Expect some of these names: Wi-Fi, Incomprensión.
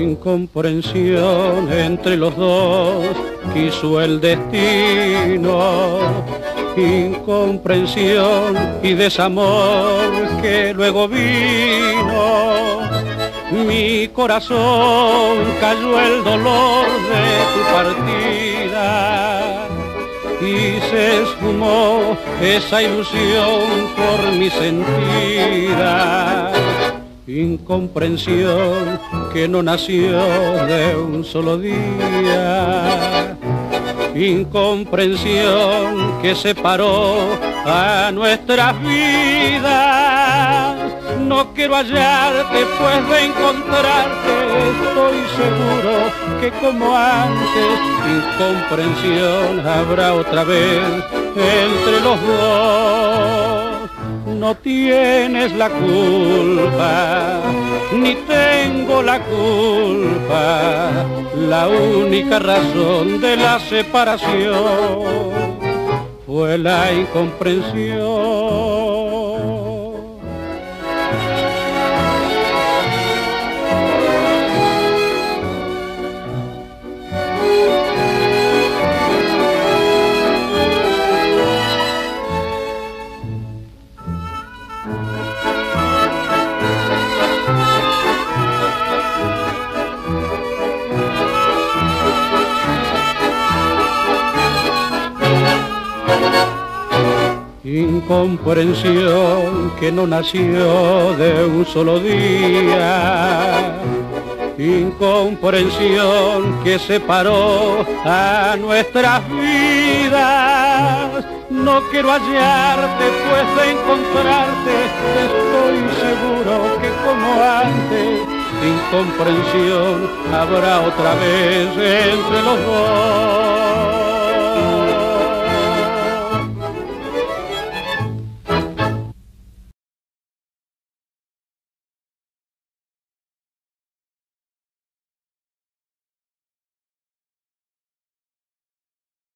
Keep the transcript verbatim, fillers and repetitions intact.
Incomprensión entre los dos quiso el destino. Incomprensión y desamor que luego vino. Mi corazón cayó el dolor de tu partida y se esfumó esa ilusión por mi sentida. Incomprensión que no nació de un solo día. Incomprensión que separó a nuestras vidas. No quiero hallarte, pues de encontrarte estoy seguro que como antes, incomprensión habrá otra vez entre los dos. No tienes la culpa, ni tengo la culpa. La única razón de la separación fue la incomprensión. Incomprensión que no nació de un solo día. Incomprensión que separó a nuestras vidas. No quiero hallarte, pues de encontrarte estoy seguro que como antes, incomprensión habrá otra vez entre los dos.